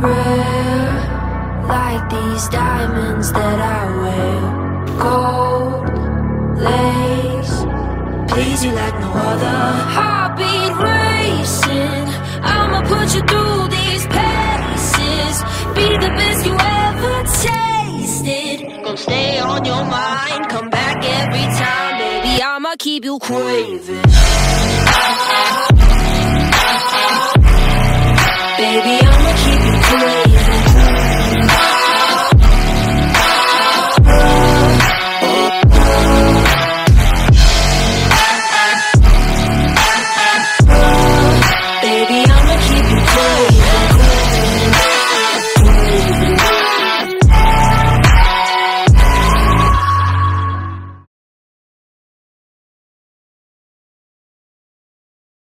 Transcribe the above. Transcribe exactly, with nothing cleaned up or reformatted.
rare, like these diamonds that I wear. Gold lace, please you like no other. Heartbeat racing, I'ma put you through these paces. Be the best you ever tasted, gonna stay on your mind, come back every time. Baby, I'ma keep you craving. Baby, I'ma keep you cool.